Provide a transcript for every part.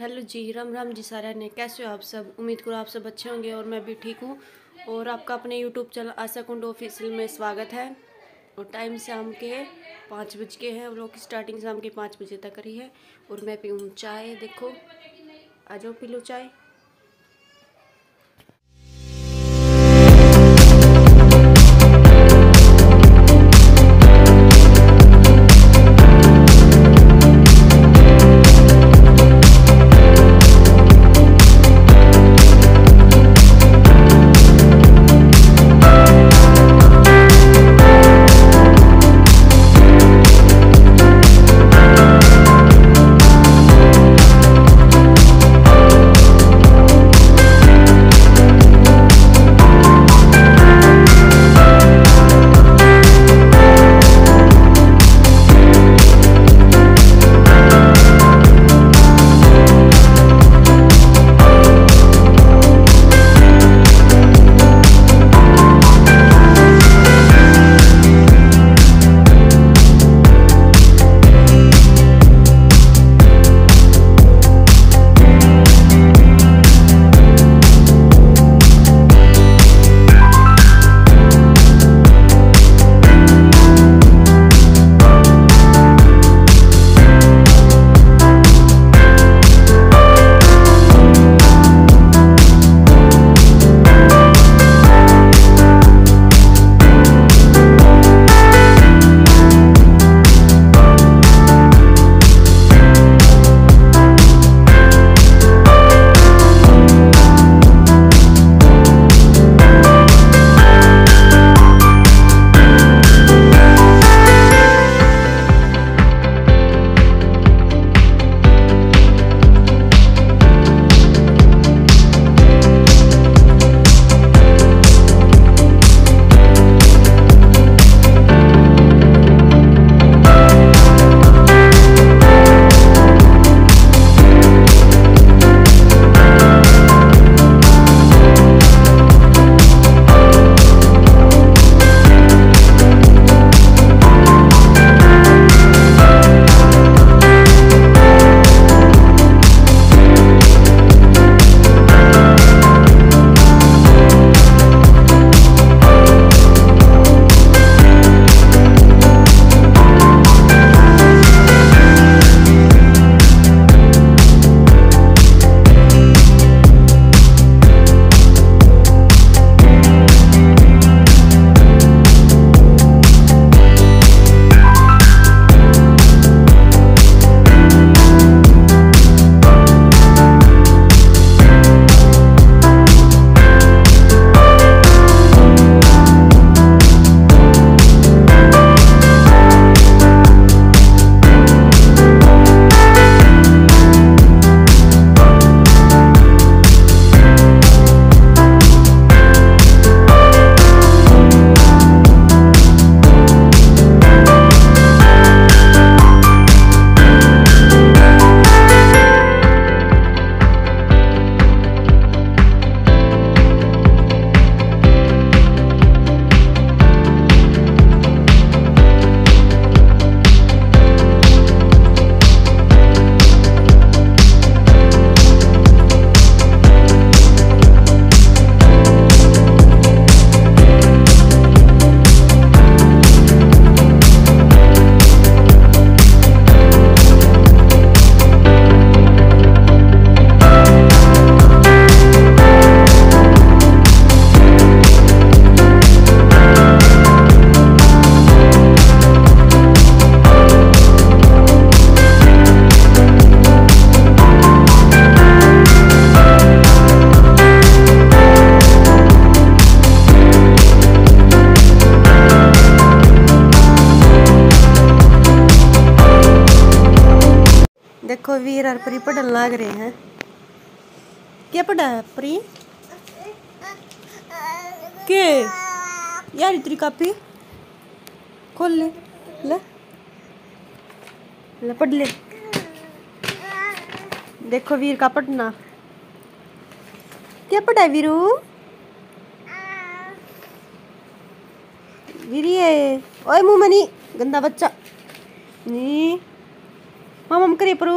Hello जी, राम राम जी सारा ने, कैसे हो आप सब। उम्मीद करो आप सब अच्छे होंगे और मैं भी ठीक हूँ। और आपका अपने YouTube channel Asha Kundu official में स्वागत है। और टाइम शाम के 5 बज के हैं, व्लॉग की स्टार्टिंग शाम के 5 बजे तक करी है। और मैं पीऊँ चाय, देखो आ जाओ पी लो चाय। देखो वीर और परी पढ़न लाग रहे हैं। क्या पढ़ा है परी के यार, इतनी कापी खोल ले ले पढ़ ले। देखो वीर का पढ़ना, क्या पढ़ा है वीरू, वीरिये ओए मुँह मनी गंदा बच्चा नी। मम्म करे परू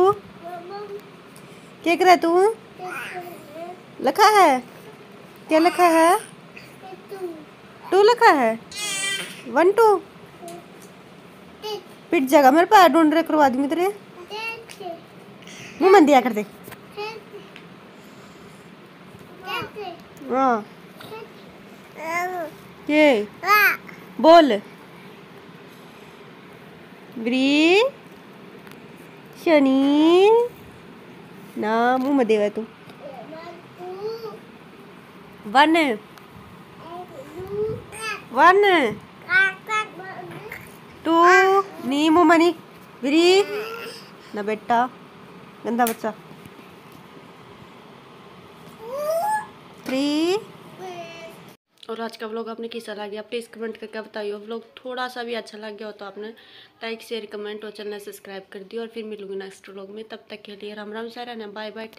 क्या कर रहा है तू? लिखा है क्या? लिखा है टू, लिखा है 1 2। पिट जाएगा मेरे पास, ढूंढ रहे करवा दूंगी तेरे। मुँह मन दिया कर दे। हाँ ये बोल ब्री शनि ना मुँह में देवा तू। 1 1 2 नी मुँह मनी ब्री ना बेटा गंदा बच्चा। 3। और आज का व्लॉग आपने कैसा लगा आप प्लीज़ कमेंट करके बताइए। व्लॉग थोड़ा सा भी अच्छा लग गया हो तो आपने लाइक शेयर कमेंट और चैनल सब्सक्राइब कर दिया। और फिर मिलूंगी नेक्स्ट व्लॉग में, तब तक के लिए राम राम सारा ना, बाय बाय।